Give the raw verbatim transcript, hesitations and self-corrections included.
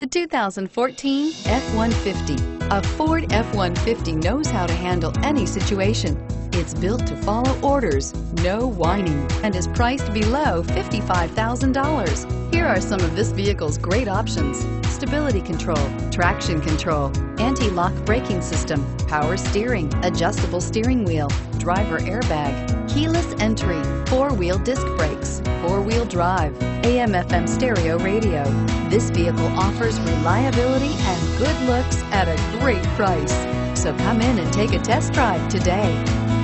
The two thousand fourteen F one fifty. A Ford F one fifty knows how to handle any situation. It's built to follow orders, no whining, and is priced below fifty-five thousand dollars. Here are some of this vehicle's great options: stability control, traction control, anti-lock braking system, power steering, adjustable steering wheel, driver airbag, keyless entry, four-wheel disc brakes, four-wheel drive, A M F M stereo radio. This vehicle offers reliability and good looks at a great price. So come in and take a test drive today.